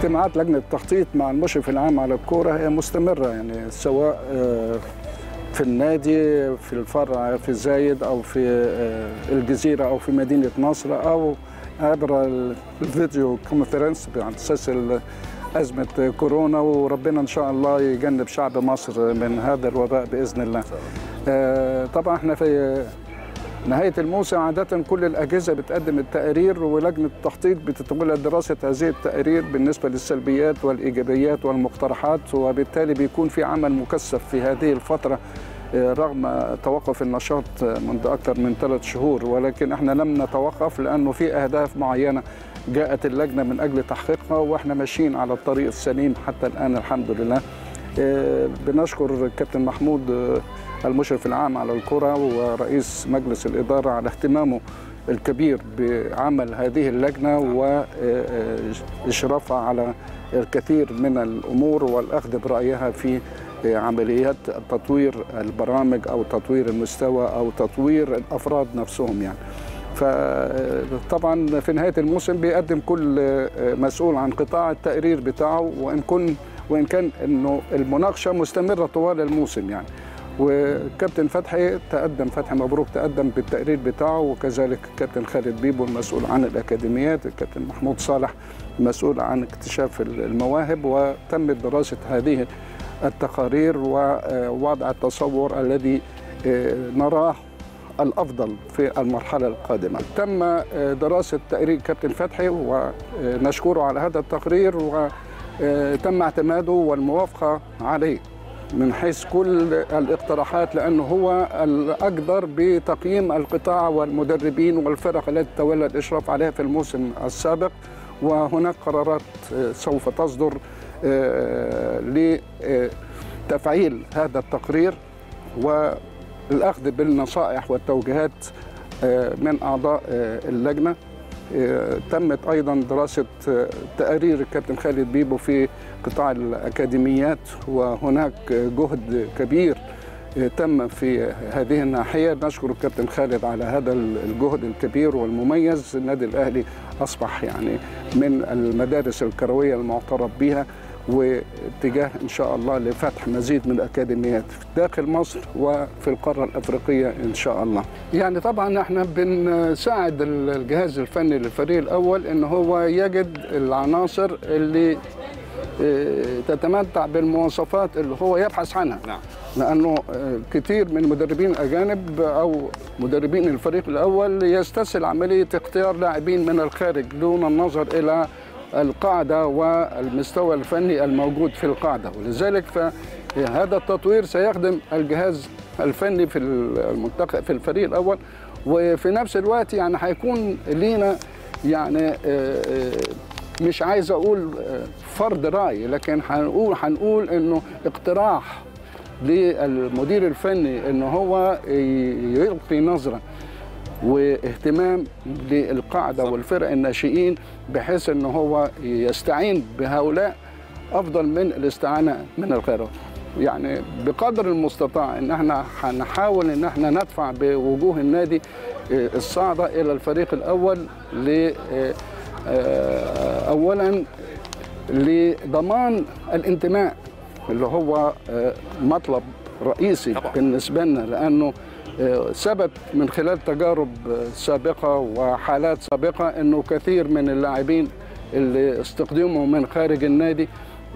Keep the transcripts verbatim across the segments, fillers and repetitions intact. اجتماعات لجنه التخطيط مع المشرف العام على الكوره هي مستمره، يعني سواء في النادي في الفرع في الزايد او في الجزيره او في مدينه نصر او عبر الفيديو كونفرنس على اساس ازمه كورونا، وربنا ان شاء الله يجنب شعب مصر من هذا الوباء باذن الله. طبعا احنا في نهاية الموسم عادة كل الأجهزة بتقدم التقارير، ولجنة التخطيط بتتولى دراسة هذه التقارير بالنسبة للسلبيات والإيجابيات والمقترحات، وبالتالي بيكون في عمل مكثف في هذه الفترة رغم توقف النشاط منذ أكثر من ثلاث شهور، ولكن احنا لم نتوقف لأنه في أهداف معينة جاءت اللجنة من أجل تحقيقها، وإحنا ماشيين على الطريق السليم حتى الآن الحمد لله. بنشكر الكابتن محمود المشرف العام على الكرة ورئيس مجلس الإدارة على اهتمامه الكبير بعمل هذه اللجنة وإشرافها على الكثير من الأمور والأخذ برأيها في عمليات تطوير البرامج أو تطوير المستوى أو تطوير الأفراد نفسهم يعني. فطبعا في نهاية الموسم بيقدم كل مسؤول عن قطاع التقرير بتاعه، وإن كن وإن كان إنه المناقشة مستمرة طوال الموسم يعني. وكابتن فتحي تقدم فتحي مبروك تقدم بالتقرير بتاعه، وكذلك الكابتن خالد بيبو المسؤول عن الأكاديميات، الكابتن محمود صالح المسؤول عن اكتشاف المواهب، وتمت دراسة هذه التقارير ووضع التصور الذي نراه الأفضل في المرحلة القادمة. تم دراسة تقرير كابتن فتحي ونشكره على هذا التقرير وتم اعتماده والموافقة عليه من حيث كل الاقتراحات، لأنه هو الأقدر بتقييم القطاع والمدربين والفرق التي تولى الإشراف عليها في الموسم السابق، وهناك قرارات سوف تصدر لتفعيل هذا التقرير والأخذ بالنصائح والتوجيهات من أعضاء اللجنة. تمت أيضا دراسة تقارير الكابتن خالد بيبو في قطاع الأكاديميات، وهناك جهد كبير تم في هذه الناحية، نشكر الكابتن خالد على هذا الجهد الكبير والمميز. النادي الأهلي أصبح يعني من المدارس الكروية المعترف بها، واتجاه إن شاء الله لفتح مزيد من الأكاديميات داخل مصر وفي القارة الأفريقية إن شاء الله. يعني طبعا احنا بنساعد الجهاز الفني للفريق الأول إن هو يجد العناصر اللي تتمتع بالمواصفات اللي هو يبحث عنها، لأنه كتير من مدربين أجانب أو مدربين الفريق الأول يستسهل عملية اختيار لاعبين من الخارج دون النظر إلى القاعدة والمستوى الفني الموجود في القاعدة، ولذلك فهذا التطوير سيخدم الجهاز الفني في المنتخب في الفريق الأول، وفي نفس الوقت يعني هيكون لينا يعني مش عايز أقول فرض رأي، لكن هنقول هنقول إنه اقتراح للمدير الفني إنه هو يلقي نظرة واهتمام للقاعدة والفرق الناشئين، بحيث إن هو يستعين بهؤلاء أفضل من الاستعانة من الخارج. يعني بقدر المستطاع إن احنا هنحاول إن احنا ندفع بوجوه النادي الصاعدة إلى الفريق الأول، ل أولا لضمان الانتماء اللي هو مطلب رئيسي بالنسبة لنا، لأنه ثبت من خلال تجارب سابقة وحالات سابقة أنه كثير من اللاعبين اللي استخدموا من خارج النادي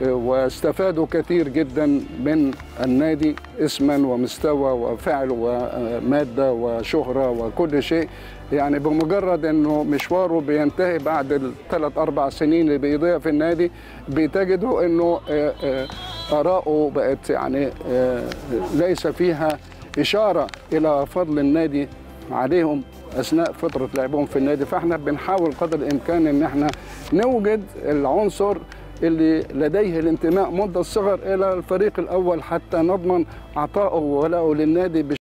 واستفادوا كثير جدا من النادي اسما ومستوى وفعل ومادة وشهرة وكل شيء، يعني بمجرد انه مشواره بينتهي بعد الثلاث اربع سنين اللي بيضيع في النادي بتجده انه آراءه بقت يعني ليس فيها إشارة إلى فضل النادي عليهم أثناء فترة لعبهم في النادي. فإحنا بنحاول قدر الإمكان إن إحنا نوجد العنصر اللي لديه الانتماء منذ الصغر إلى الفريق الأول حتى نضمن عطائه وولائه للنادي.